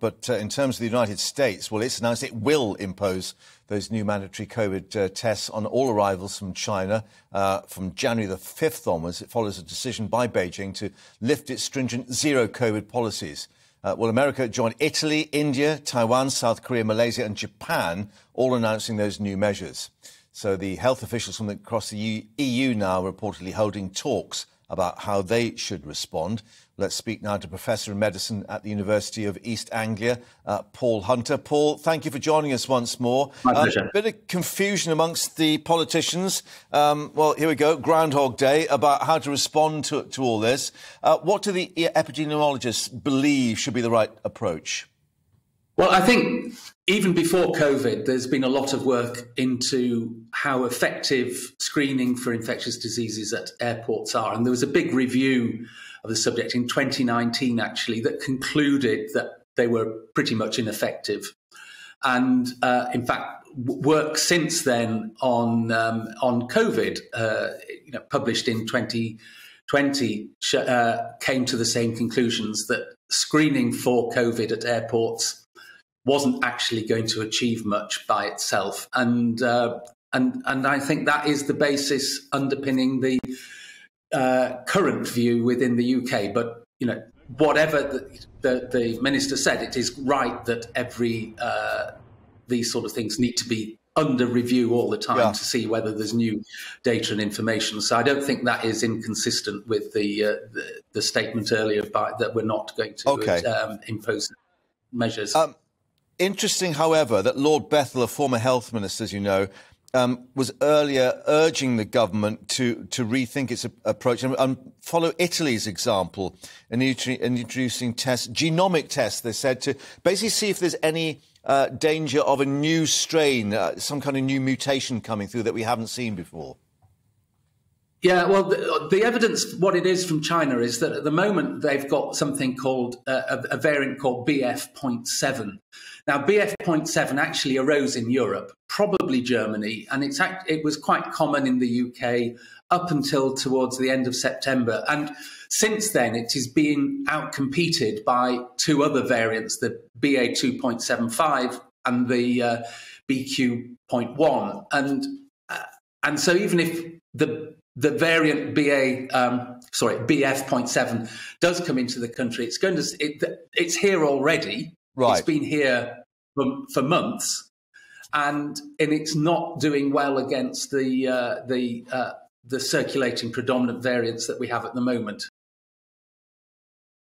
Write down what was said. But in terms of the United States, well, it's announced it will impose those new mandatory COVID tests on all arrivals from China from January the 5th onwards. It follows a decision by Beijing to lift its stringent zero-COVID policies. Well, America joined Italy, India, Taiwan, South Korea, Malaysia and Japan, all announcing those new measures. So the health officials from across the EU now are reportedly holding talks about how they should respond. Let's speak now to Professor of Medicine at the University of East Anglia, Paul Hunter. Paul, thank you for joining us once more. My pleasure. A bit of confusion amongst the politicians. Well, here we go, Groundhog Day, about how to respond to all this. What do the epidemiologists believe should be the right approach? Well, I think even before COVID, there's been a lot of work into how effective screening for infectious diseases at airports are. And there was a big review of the subject in 2019, actually, that concluded that they were pretty much ineffective. And in fact, work since then on COVID, you know, published in 2020, came to the same conclusions that screening for COVID at airports wasn't actually going to achieve much by itself, and I think that is the basis underpinning the current view within the UK. But you know, whatever the minister said, it is right that every these sort of things need to be under review all the time to see whether there's new data and information. So I don't think that is inconsistent with the statement earlier that we're not going to impose measures. Interesting, however, that Lord Bethell, a former health minister, as you know, was earlier urging the government to rethink its approach and follow Italy's example in introducing tests, genomic tests, they said, to basically see if there's any danger of a new strain, some kind of new mutation coming through that we haven't seen before. Yeah, well, the evidence, what it is from China, is that at the moment they've got something called a variant called BF.7. Now, BF.7 actually arose in Europe, probably Germany, and it was quite common in the UK up until towards the end of September. And since then, it is being outcompeted by two other variants, the BA.2.75 and the BQ.1. And so even if the variant BF.7 does come into the country, it's here already. Right. It's been here for months, and it's not doing well against the circulating predominant variants that we have at the moment.